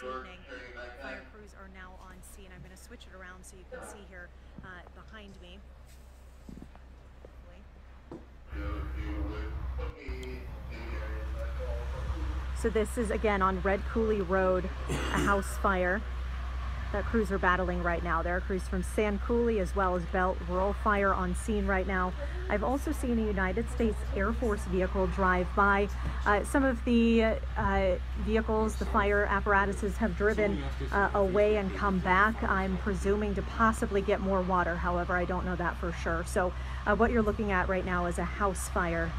this evening. Fire crews are now on scene. I'm going to switch it around so you can see here behind me. So this is again on Red Coulee Road, a house fire that crews are battling right now. There are crews from Sand Coulee as well as Belt Rural Fire on scene right now. I've also seen a United States Air Force vehicle drive by. Some of the vehicles, the fire apparatuses, have driven away and come back, I'm presuming to possibly get more water. However, I don't know that for sure. So what you're looking at right now is a house fire.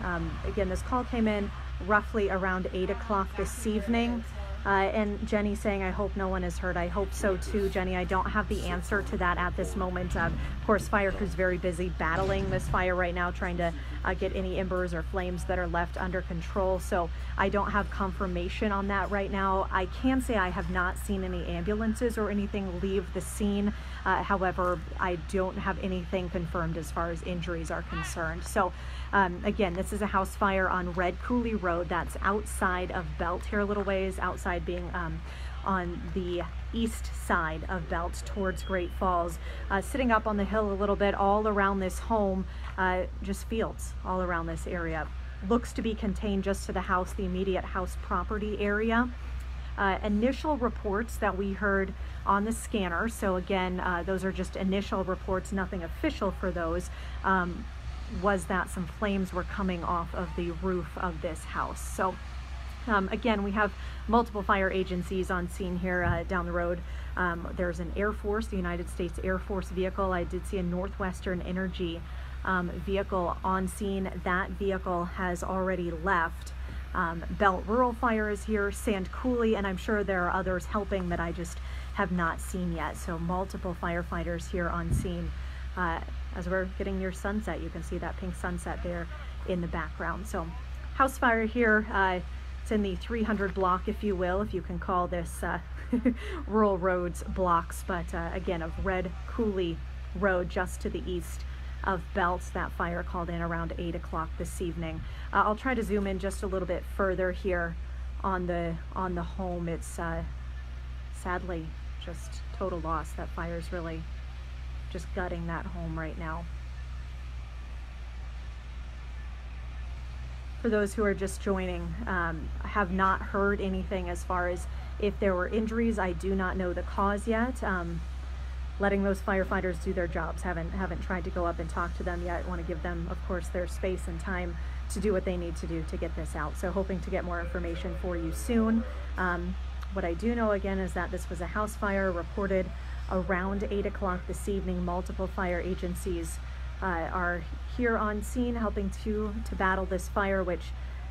Again, this call came in roughly around 8 o'clock this evening. And Jenny saying, I hope no one is hurt. I hope so too, Jenny. I don't have the answer to that at this moment. Of course, fire crews very busy battling this fire right now, trying to get any embers or flames that are left under control. So I don't have confirmation on that right now. I can say I have not seen any ambulances or anything leave the scene. However, I don't have anything confirmed as far as injuries are concerned. So again, this is a house fire on Red Coulee Road. That's outside of Belt here a little ways, outside being on the east side of Belt towards Great Falls. Sitting up on the hill a little bit all around this home, just fields all around this area. Looks to be contained just to the house, the immediate house property area. Initial reports that we heard on the scanner, so again, those are just initial reports, nothing official for those, was that some flames were coming off of the roof of this house. So again, we have multiple fire agencies on scene here down the road. There's an Air Force, the United States Air Force vehicle. I did see a Northwestern Energy vehicle on scene. That vehicle has already left. Belt Rural Fire is here, Sand Coulee, and I'm sure there are others helping that I just have not seen yet. So multiple firefighters here on scene. As we're getting near sunset, you can see that pink sunset there in the background. So house fire here. In the 300 block, if you will, if you can call this rural roads blocks, but again, of Red Coulee Road just to the east of Belt. That fire called in around 8 o'clock this evening. I'll try to zoom in just a little bit further here on the home. It's sadly just total loss. That fire's really just gutting that home right now. For those who are just joining, have not heard anything as far as if there were injuries. I do not know the cause yet. Letting those firefighters do their jobs. Haven't tried to go up and talk to them yet. Want to give them, of course, their space and time to do what they need to do to get this out. So hoping to get more information for you soon. What I do know again is that this was a house fire reported around 8 o'clock this evening. Multiple fire agencies are here on scene helping to battle this fire, which,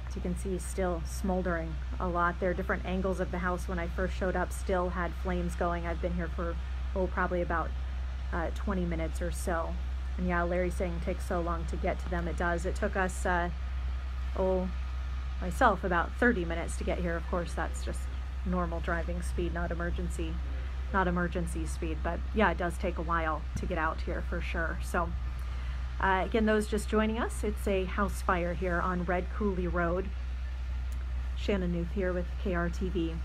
as you can see, is still smoldering a lot. There are different angles of the house. When I first showed up, still had flames going. I've been here for, oh, probably about 20 minutes or so. And yeah, Larry's saying it takes so long to get to them. It does. It took us, myself, about 30 minutes to get here. Of course, that's just normal driving speed, not emergency speed. But yeah, it does take a while to get out here for sure. So. Again, those just joining us, it's a house fire here on Red Coulee Road. Shannon Knuth here with KRTV.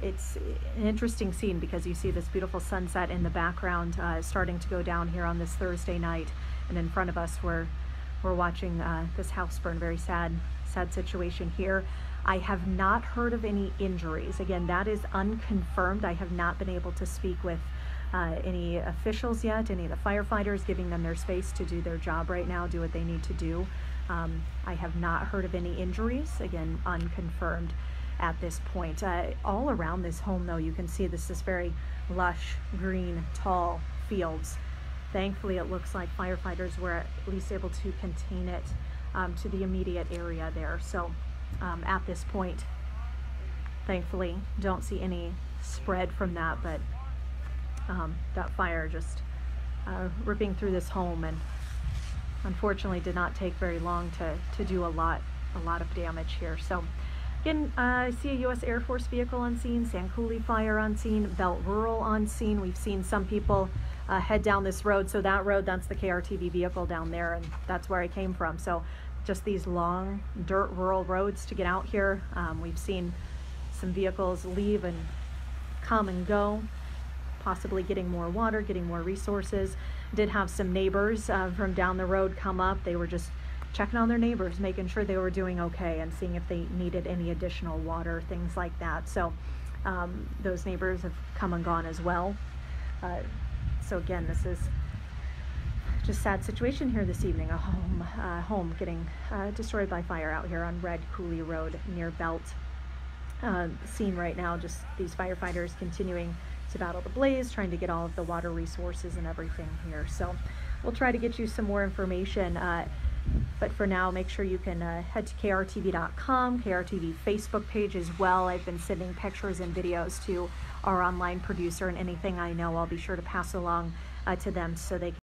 It's an interesting scene because you see this beautiful sunset in the background starting to go down here on this Thursday night. And in front of us, we're watching this house burn. Very sad situation here. I have not heard of any injuries. Again, that is unconfirmed. I have not been able to speak with any officials yet, any of the firefighters, giving them their space to do their job right now, do what they need to do. I have not heard of any injuries, again, unconfirmed at this point. All around this home, though, you can see this is very lush, green, tall fields. Thankfully, it looks like firefighters were at least able to contain it to the immediate area there. So at this point, thankfully, don't see any spread from that, but that fire just ripping through this home, and unfortunately did not take very long to do a lot of damage here. So again, I see a U.S. Air Force vehicle on scene, Sand Coulee Fire on scene, Belt Rural on scene. We've seen some people head down this road. So that road, that's the KRTV vehicle down there, and that's where I came from. So just these long dirt rural roads to get out here. We've seen some vehicles leave and come and go, possibly getting more water, getting more resources. Did have some neighbors from down the road come up. They were just checking on their neighbors, making sure they were doing okay and seeing if they needed any additional water, things like that. So those neighbors have come and gone as well. So again, this is just sad situation here this evening, a home getting destroyed by fire out here on Red Coulee Road near Belt. Scene right now, just these firefighters continuing to battle the blaze, trying to get all of the water resources and everything here. So we'll try to get you some more information. But for now, make sure you can head to krtv.com, KRTV Facebook page as well. I've been sending pictures and videos to our online producer, and anything I know, I'll be sure to pass along to them so they can